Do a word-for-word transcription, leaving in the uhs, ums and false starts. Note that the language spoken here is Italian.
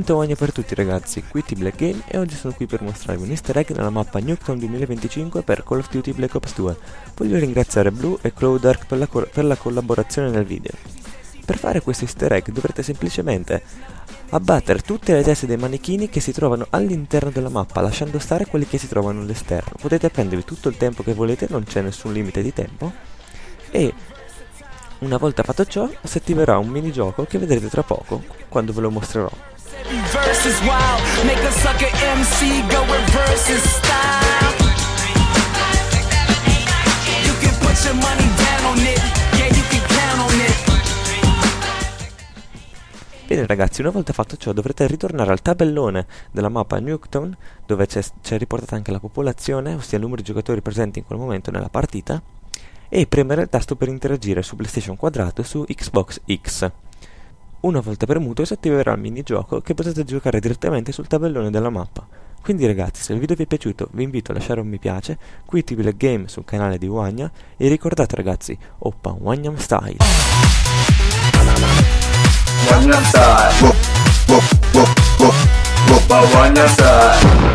Benvenuti a Uagna per tutti ragazzi, qui TBlackGame e oggi sono qui per mostrarvi un easter egg nella mappa Nuketown duemilaventicinque per Call of Duty Black Ops due. Voglio ringraziare Blue e Cloudark per la, per la collaborazione nel video. Per fare questo easter egg dovrete semplicemente abbattere tutte le teste dei manichini che si trovano all'interno della mappa, lasciando stare quelli che si trovano all'esterno. Potete prendervi tutto il tempo che volete, non c'è nessun limite di tempo. E una volta fatto ciò si attiverà un minigioco che vedrete tra poco quando ve lo mostrerò. Bene ragazzi, una volta fatto ciò dovrete ritornare al tabellone della mappa Nuketown, dove c'è riportata anche la popolazione, ossia il numero di giocatori presenti in quel momento nella partita, e premere il tasto per interagire su PlayStation quadrato e su Xbox X. Una volta premuto si attiverà il minigioco che potete giocare direttamente sul tabellone della mappa. Quindi ragazzi, se il video vi è piaciuto vi invito a lasciare un mi piace, qui TBlackGame sul canale di Uagna, e ricordate ragazzi, Oppa Uagna Style! Uagna Style! Oppa Uagna Style!